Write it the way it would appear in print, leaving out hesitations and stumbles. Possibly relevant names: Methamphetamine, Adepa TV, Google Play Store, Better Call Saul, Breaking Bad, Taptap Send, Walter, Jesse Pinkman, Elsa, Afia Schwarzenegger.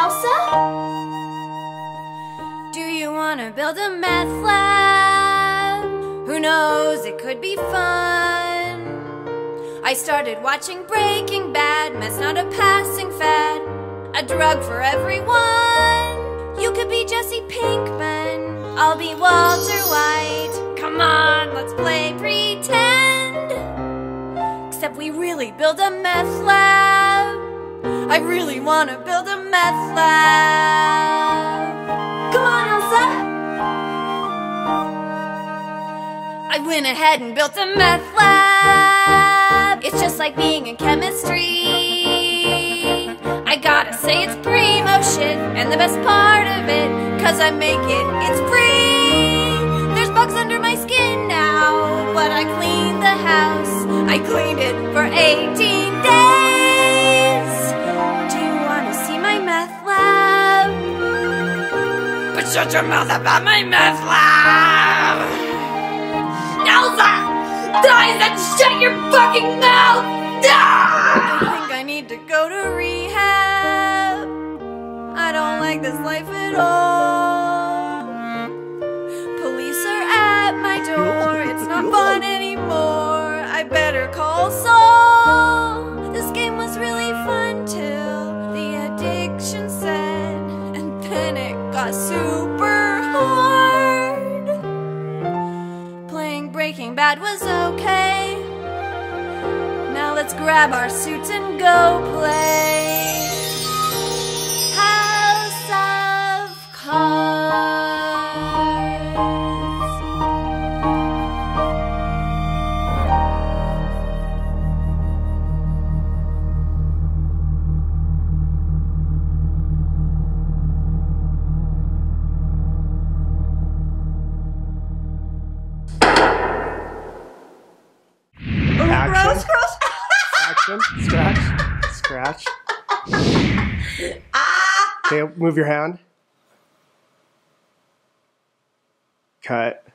Elsa? Do you want to build a meth lab? Who knows, it could be fun. I started watching Breaking Bad. Meth's not a passing fad, a drug for everyone. You could be Jesse Pinkman, I'll be Walter White. Come on, let's play pretend. Except we really build a meth lab. I really want to build a meth lab. Come on, Elsa! I went ahead and built a meth lab. It's just like being in chemistry. I gotta say it's primo shit, and the best part of it, 'cause I make it, it's free. There's bugs under my skin now, but I cleaned the house. I cleaned it for 18 days. Shut your mouth about my meth lab! Elsa! Die and shut your fucking mouth! I think I need to go to rehab. I don't like this life at all. Police are at my door. It's not fun anymore. I better call Saul. This game was really fun till the addiction set, and then it got super hard. Playing Breaking Bad was okay. Now let's grab our suits and go play House of Cards. Action, scratch. Okay, move your hand. Cut.